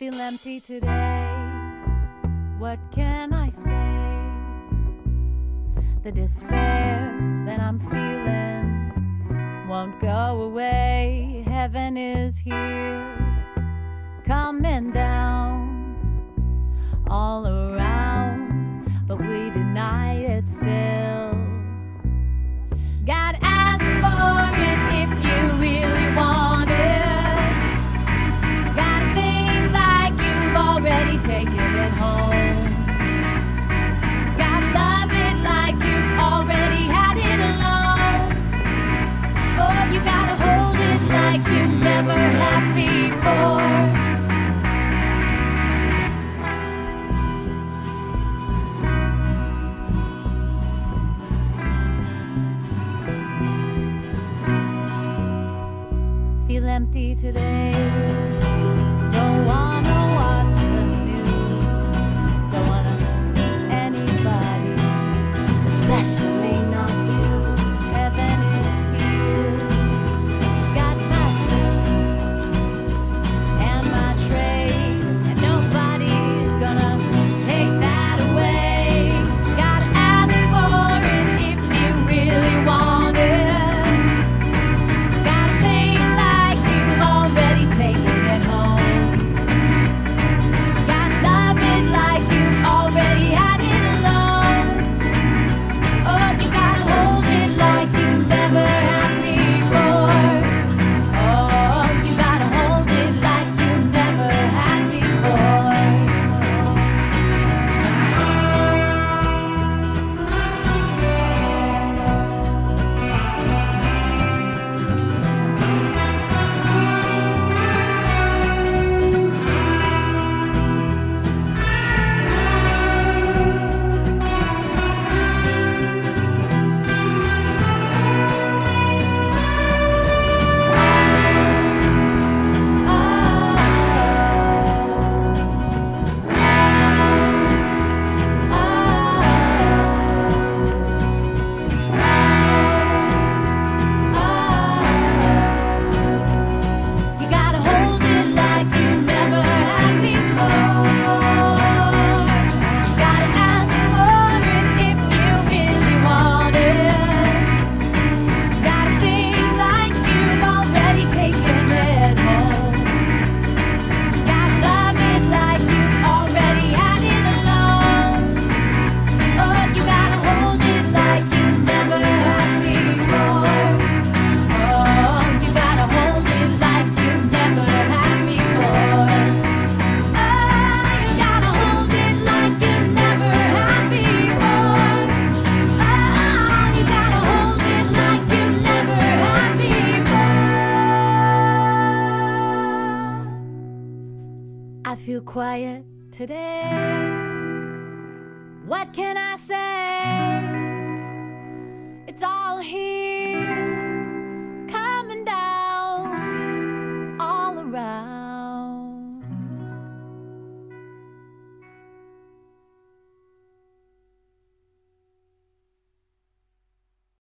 feel empty today. What can I say? The despair that I'm feeling won't go away. Heaven is here, coming down all around, but we deny it still. God, ask for it if you really want it. Take it at home. Gotta love it like you've already had it alone. Oh, you gotta hold it like you never have before. Feel empty today. Don't wanna watch the especially not you. Heaven is here. Got my tricks and my trade, and nobody's gonna take that away. Gotta ask for it if you really want it. Gotta think like you've already taken it home. Gotta love it like you've already had it alone. I feel quiet today. What can I say? It's all here.